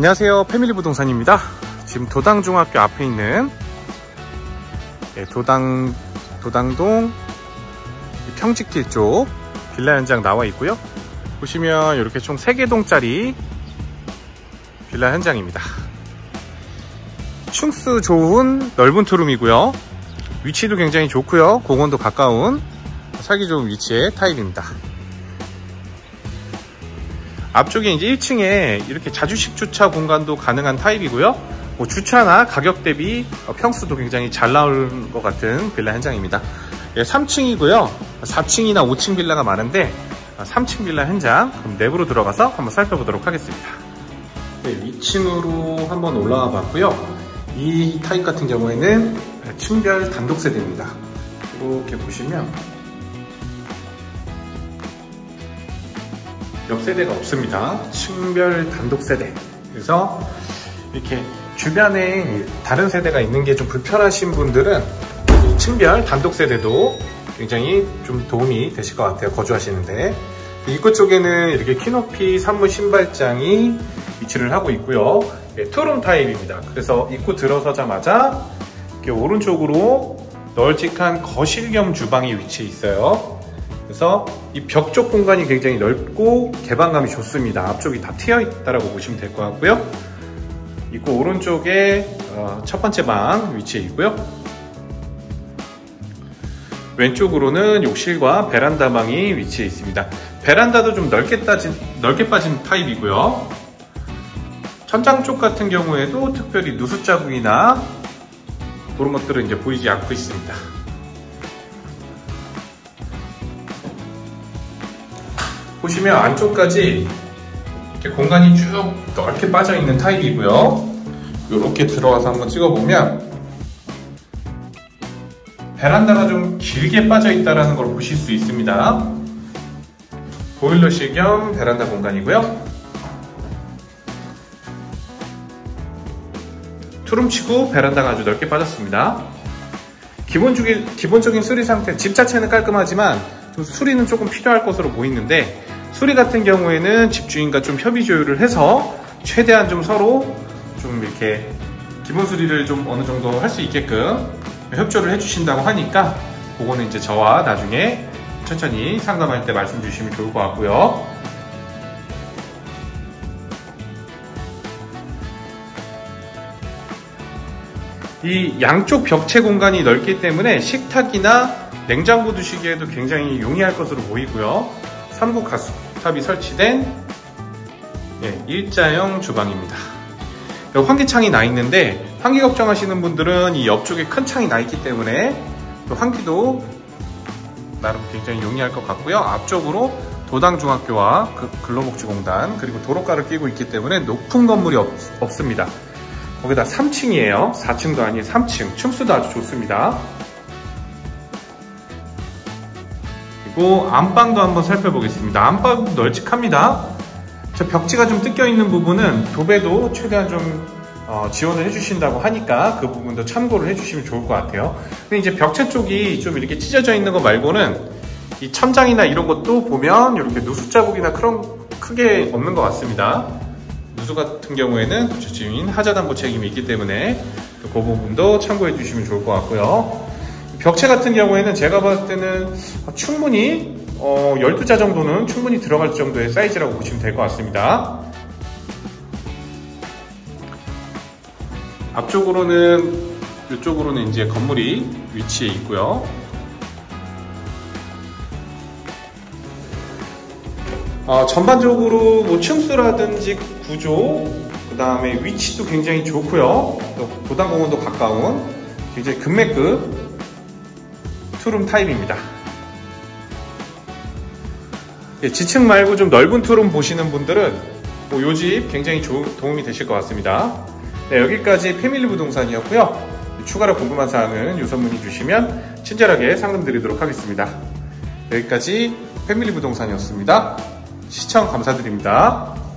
안녕하세요, 패밀리 부동산입니다. 지금 도당중학교 앞에 있는 도당동 평직길 쪽 빌라 현장 나와 있고요. 보시면 이렇게 총 3개 동짜리 빌라 현장입니다. 층수 좋은 넓은 투룸이고요. 위치도 굉장히 좋고요. 공원도 가까운 살기 좋은 위치의 타입입니다. 앞쪽에 이제 1층에 이렇게 자주식 주차 공간도 가능한 타입이고요. 뭐 주차나 가격 대비 평수도 굉장히 잘 나올 것 같은 빌라 현장입니다. 3층이고요. 4층이나 5층 빌라가 많은데 3층 빌라 현장 그럼 내부로 들어가서 한번 살펴보도록 하겠습니다. 네, 2층으로 한번 올라와 봤고요. 이 타입 같은 경우에는 층별 단독세대입니다. 이렇게 보시면 옆세대가 없습니다. 층별 단독세대. 그래서 이렇게 주변에 다른 세대가 있는 게 좀 불편하신 분들은 이 층별 단독세대도 굉장히 좀 도움이 되실 것 같아요. 거주하시는데. 입구 쪽에는 이렇게 키높이 산물 신발장이 위치를 하고 있고요. 네, 투룸 타입입니다. 그래서 입구 들어서자마자 이렇게 오른쪽으로 널찍한 거실 겸 주방이 위치해 있어요. 그래서 이 벽 쪽 공간이 굉장히 넓고 개방감이 좋습니다. 앞쪽이 다 트여있다라고 보시면 될 것 같고요. 입구 오른쪽에 첫 번째 방 위치해 있고요. 왼쪽으로는 욕실과 베란다 방이 위치해 있습니다. 베란다도 좀 넓게 빠진 타입이고요. 천장 쪽 같은 경우에도 특별히 누수 자국이나 그런 것들은 이제 보이지 않고 있습니다. 보시면 안쪽까지 이렇게 공간이 쭉 넓게 빠져있는 타입이고요. 이렇게 들어가서 한번 찍어보면 베란다가 좀 길게 빠져있다는 걸 보실 수 있습니다. 보일러실 겸 베란다 공간이고요. 투룸치고 베란다가 아주 넓게 빠졌습니다. 기본적인 수리 상태, 집 자체는 깔끔하지만 좀 수리는 조금 필요할 것으로 보이는데, 수리 같은 경우에는 집주인과 좀 협의 조율을 해서 최대한 좀 서로 좀 이렇게 기본 수리를 좀 어느 정도 할 수 있게끔 협조를 해주신다고 하니까 그거는 이제 저와 나중에 천천히 상담할 때 말씀 주시면 좋을 것 같고요. 이 양쪽 벽체 공간이 넓기 때문에 식탁이나 냉장고 두시기에도 굉장히 용이할 것으로 보이고요. 3구 가스탑이 설치된 일자형 주방입니다. 여기 환기창이 나 있는데 환기 걱정하시는 분들은 이 옆쪽에 큰 창이 나 있기 때문에 또 환기도 나름 굉장히 용이할 것 같고요. 앞쪽으로 도당중학교와 근로복지공단 그리고 도로가를 끼고 있기 때문에 높은 건물이 없습니다. 거기다 3층이에요. 4층도 아니에요. 3층. 층수도 아주 좋습니다. 안방도 한번 살펴보겠습니다. 안방 널찍합니다. 저 벽지가 좀 뜯겨 있는 부분은 도배도 최대한 좀 지원을 해주신다고 하니까 그 부분도 참고를 해주시면 좋을 것 같아요. 근데 이제 벽체 쪽이 좀 이렇게 찢어져 있는 거 말고는 이 천장이나 이런 것도 보면 이렇게 누수 자국이나 그런 크게 없는 것 같습니다. 누수 같은 경우에는 주주인 하자담보 책임이 있기 때문에 그 부분도 참고해 주시면 좋을 것 같고요. 벽체 같은 경우에는 제가 봤을 때는 충분히 12자 정도는 충분히 들어갈 정도의 사이즈라고 보시면 될 것 같습니다. 앞쪽으로는 이쪽으로는 이제 건물이 위치해 있고요. 전반적으로 뭐 층수라든지 구조, 그 다음에 위치도 굉장히 좋고요. 또 도당공원도 가까운 굉장히 금매급 투룸 타입입니다. 예, 지층 말고 좀 넓은 투룸 보시는 분들은 뭐 요 집 굉장히 도움이 되실 것 같습니다. 네, 여기까지 패밀리 부동산이었고요. 추가로 궁금한 사항은 요선문의 주시면 친절하게 상담 드리도록 하겠습니다. 여기까지 패밀리 부동산이었습니다. 시청 감사드립니다.